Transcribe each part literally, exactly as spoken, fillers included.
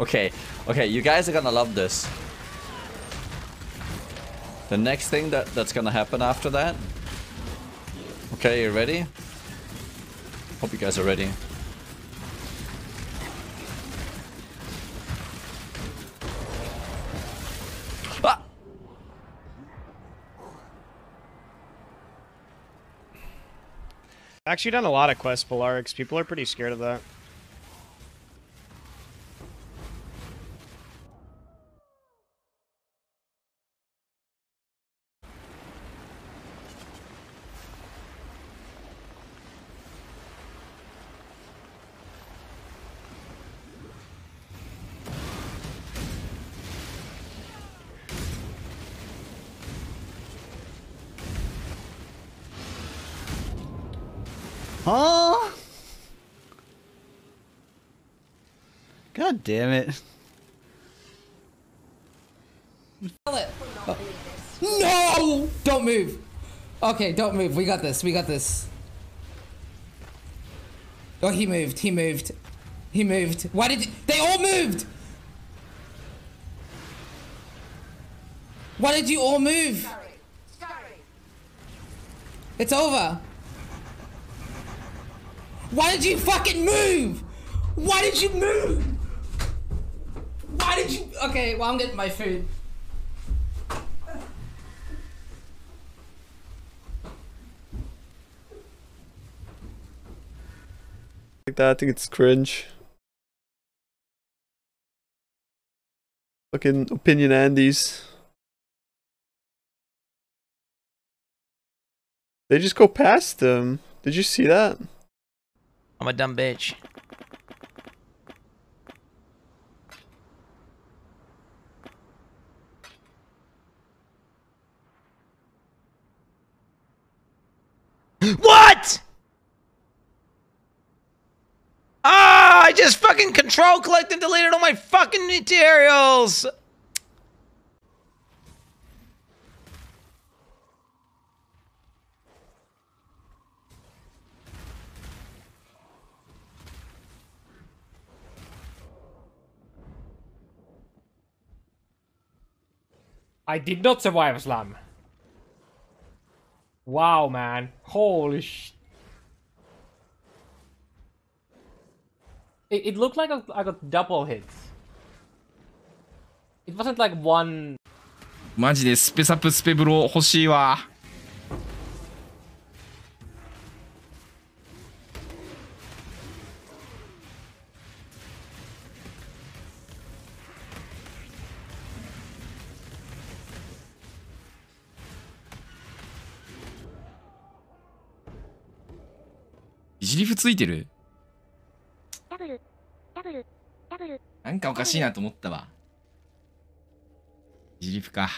Okay, okay, you guys are gonna love this. The next thing that, that's gonna happen after that. Okay, you ready? Hope you guys are ready. Ah! Actually done a lot of quests, Polarix. People are pretty scared of that. Oh! God damn it. Oh. No! Don't move! Okay, don't move. We got this. We got this. Oh, he moved. He moved. He moved. Why did you- They all moved! Why did you all move? It's over. Why did you fucking move? Why did you move? Why did you? Okay, well, I'm getting my food. Like that, I think it's cringe. Fucking opinion Andes. They just go past them. Did you see that? I'm a dumb bitch. What?! Ah! I just fucking control, collect, and deleted all my fucking materials! I did not survive SLAM. Wow, man. Holy sh... It, it looked like I, I got double hits. It wasn't like one... マジでスペサプスペブロ欲しいわ。リフついてる。なんかおかしいなと思ったわ。ジリフか。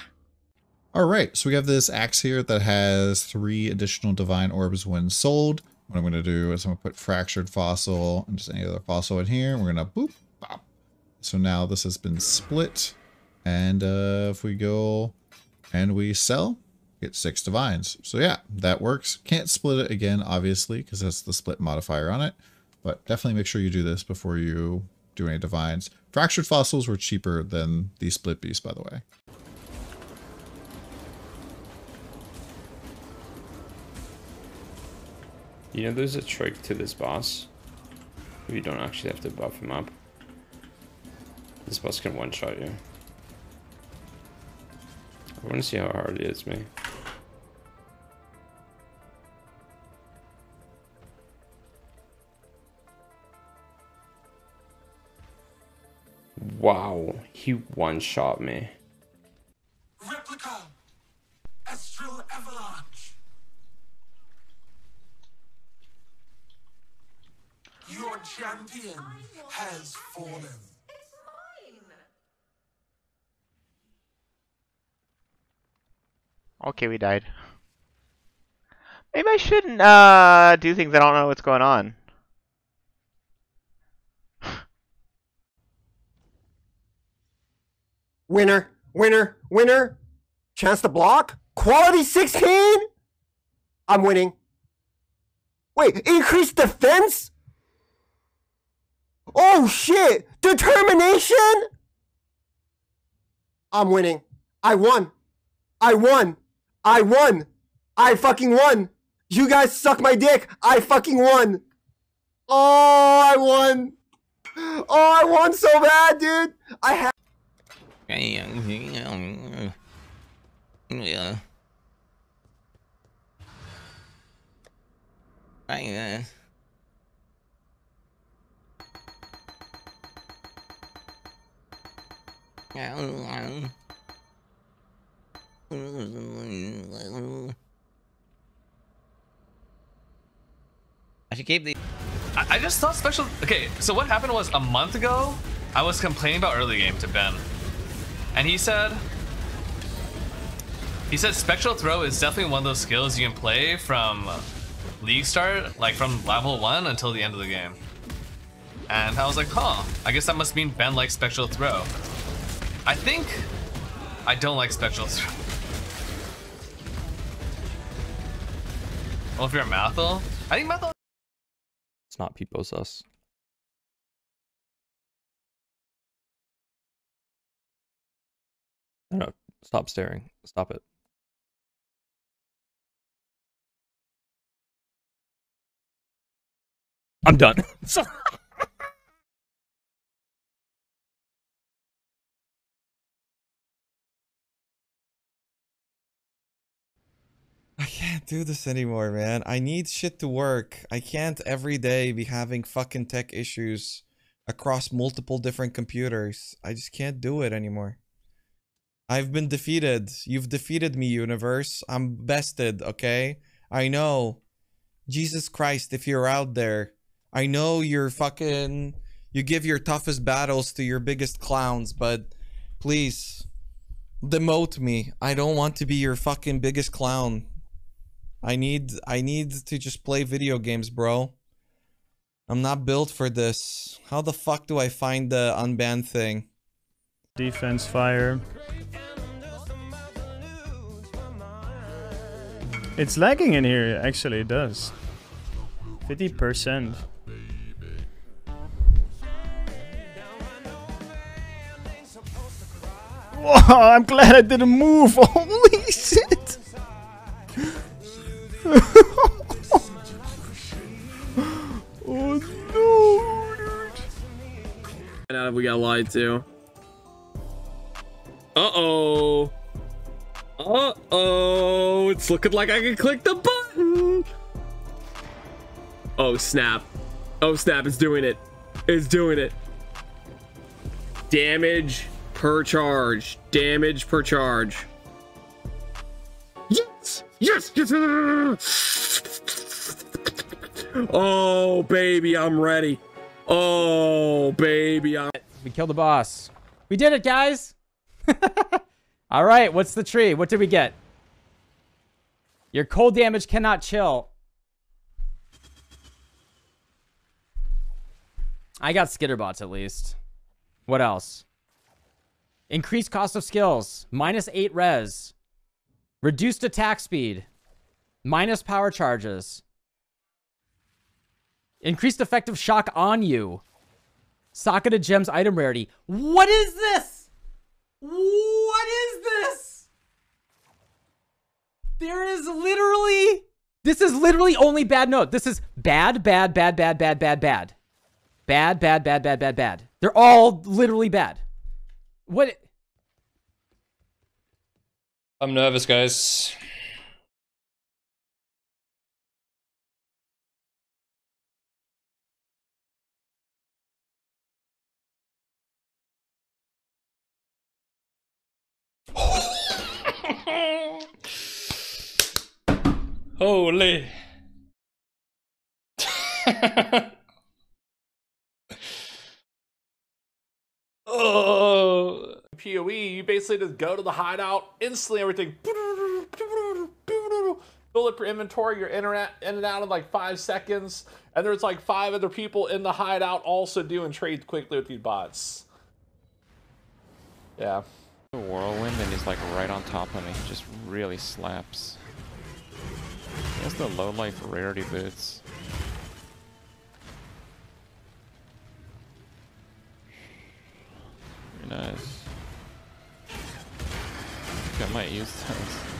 Alright, so we have this axe here that has three additional divine orbs when sold. What I'm going to do is I'm going to put fractured fossil and just any other fossil in here. We're going to boop, bop. So now this has been split. And uh, if we go and we sell... Get six divines. So yeah, that works. Can't split it again, obviously, because that's the split modifier on it. But definitely make sure you do this before you do any divines. Fractured fossils were cheaper than the split beast, by the way. You know, there's a trick to this boss. You don't actually have to buff him up. This boss can one-shot you. I want to see how hard it is, man. Wow, he one-shot me. Replica Astral Avalanche. Your champion has fallen. Okay, we died. Maybe I shouldn't uh, do things I don't know what's going on. Winner, winner, winner. Chance to block. Quality sixteen. I'm winning. Wait, increased defense? Oh shit! Determination? I'm winning. I won. I won. I won. I fucking won. You guys suck my dick. I fucking won. Oh, I won. Oh, I won so bad, dude. I have. Yeah. I, uh... I should keep the. I, I just thought special. Okay, so what happened was a month ago, I was complaining about early game to Ben, and he said, he said Spectral Throw is definitely one of those skills you can play from league start, like from level one until the end of the game. And I was like, huh, I guess that must mean Ben likes Spectral Throw. I think I don't like Spectral Throw. Well, if you're a Mathil, I think Mathil. It's not people's us. I don't know. Stop staring. Stop it. I'm done. Sorry. I can't do this anymore, man. I need shit to work. I can't every day be having fucking tech issues across multiple different computers. I just can't do it anymore. I've been defeated. You've defeated me, universe. I'm bested, okay? I know. Jesus Christ, if you're out there, I know you're fucking... You give your toughest battles to your biggest clowns, but please, demote me. I don't want to be your fucking biggest clown. I need, I need to just play video games, bro. I'm not built for this. How the fuck do I find the unbanned thing? Defense fire. It's lagging in here, actually, it does. fifty percent. Whoa, I'm glad I didn't move. Holy shit. Oh no, dude. We got lied to. Uh-oh. Uh-oh. It's looking like I can click the button. Oh, snap. Oh, snap. It's doing it. It's doing it. Damage per charge. Damage per charge. Yes! Yes! Yes! Oh, baby, I'm ready. Oh, baby, I'm... We killed the boss. We did it, guys! All right, what's the tree? What did we get? Your cold damage cannot chill. I got Skitterbots at least. What else? Increased cost of skills. Minus eight res. Reduced attack speed. Minus power charges. Increased effective shock on you. Socketed gems item rarity. What is this? What is this? There is literally... This is literally only bad note. This is bad, bad, bad, bad, bad, bad, bad. Bad, bad, bad, bad, bad, bad. They're all literally bad. What? I'm nervous, guys. Holy. Oh. P O E, you basically just go to the hideout, instantly everything. Fill up your inventory, you're in and out in like five seconds. And there's like five other people in the hideout also doing trades quickly with these bots. Yeah. The whirlwind and he's like right on top of me. Just really slaps. He has the low life rarity boots. think I might use those.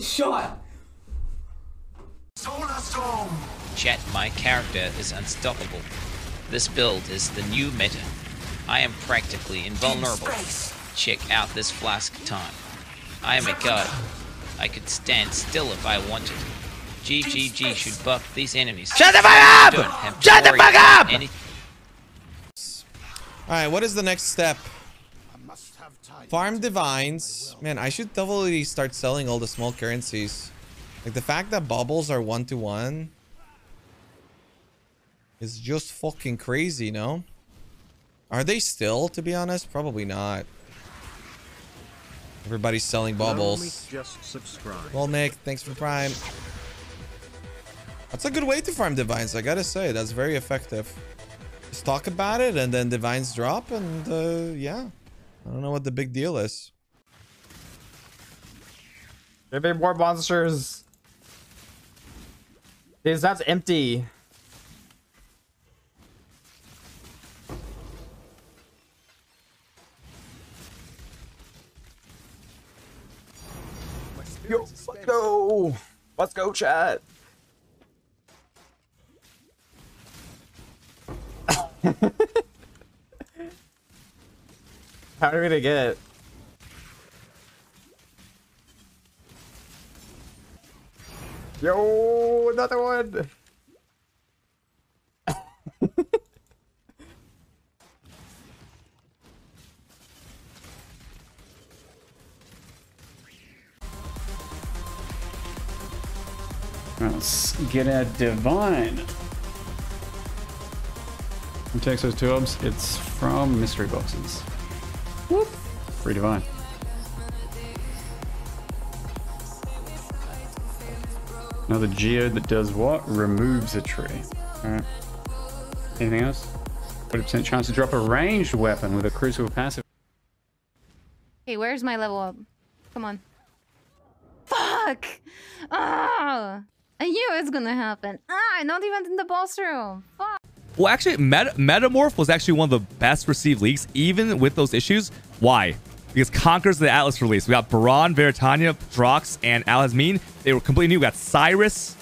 Shot. Solar storm. Chat, my character is unstoppable. This build is the new meta. I am practically invulnerable. Check out this flask time. I am a god. I could stand still if I wanted. G G G should buff these enemies. Shut the fuck up! Shut the fuck up! Alright, what is the next step? Farm divines. Man, I should definitely start selling all the small currencies. Like, the fact that bubbles are one to one is just fucking crazy, no? Are they still, to be honest? Probably not. Everybody's selling bubbles. Well, Nick, thanks for Prime. That's a good way to farm divines, I gotta say. That's very effective. Just talk about it and then divines drop and, uh, yeah. I don't know what the big deal is. There be more monsters. Is that's empty? Yo, let's go! Let's go, chat. How are we gonna get? Yo, another one! Let's get a divine. Who takes those two orbs? It's from Mystery Boxes. Whoop. Free divine. Another geode that does what? Removes a tree. Alright. Anything else? forty percent chance to drop a ranged weapon with a crucible passive. Hey, where's my level up? Come on. Fuck! Oh! I knew it was gonna happen. Ah, not even in the boss room. Fuck! Well, actually, Met Metamorph was actually one of the best received leaks, even with those issues. Why? Because Conquerors of the Atlas released. We got Baron, Veritania, Drox, and Alhazmin. They were completely new. We got Cyrus,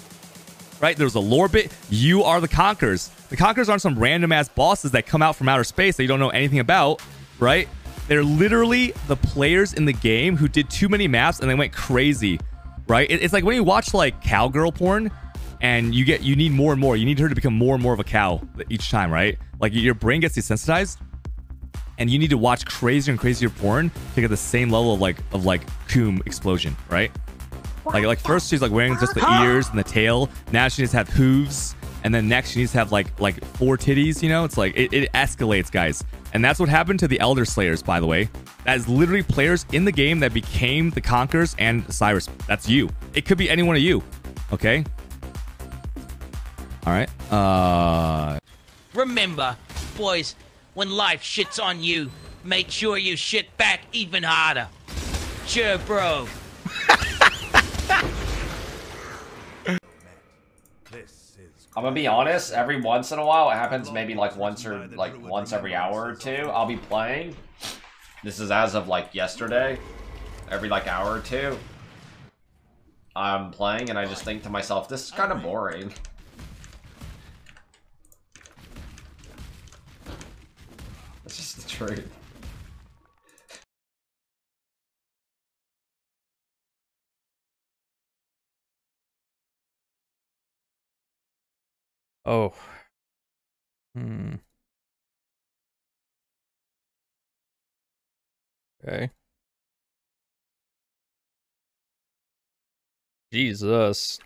right? There was a lore bit. You are the Conquerors. The Conquerors aren't some random-ass bosses that come out from outer space that you don't know anything about, right? They're literally the players in the game who did too many maps and they went crazy, right? It's like when you watch, like, cowgirl porn, and you get you need more and more. You need her to become more and more of a cow each time, right? Like, your brain gets desensitized, and you need to watch crazier and crazier porn to get the same level of like of like coom explosion, right? Like like first she's like wearing just the ears and the tail. Now she needs to have hooves, and then next she needs to have like like four titties. You know, it's like it, it escalates, guys. And that's what happened to the Elder Slayers, by the way. That is literally players in the game that became the Conquerors and Cyrus. That's you. It could be any one of you. Okay. All right. Uh... Remember, boys, when life shits on you, make sure you shit back even harder. Sure, bro. I'm gonna be honest. Every once in a while, it happens. Maybe like once or like once every hour or two. I'll be playing. This is as of like yesterday. Every like hour or two, I'm playing, and I just think to myself, this is kind of boring. That's just the truth. Oh. Hmm. Okay. Jesus.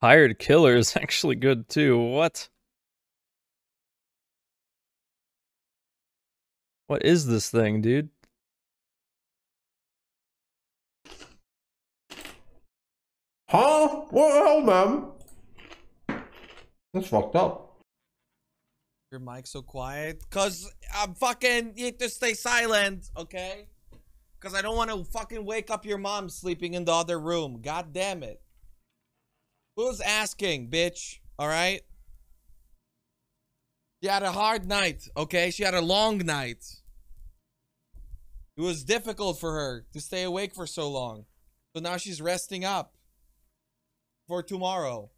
Hired killer is actually good too. What? What is this thing, dude? Huh? What the hell, man? That's fucked up. Your mic's so quiet. Cause I'm fucking, you need to stay silent, okay? Cause I don't want to fucking wake up your mom sleeping in the other room. God damn it. Who's asking, bitch? Alright? She had a hard night, okay? She had a long night. It was difficult for her to stay awake for so long. So now she's resting up for tomorrow.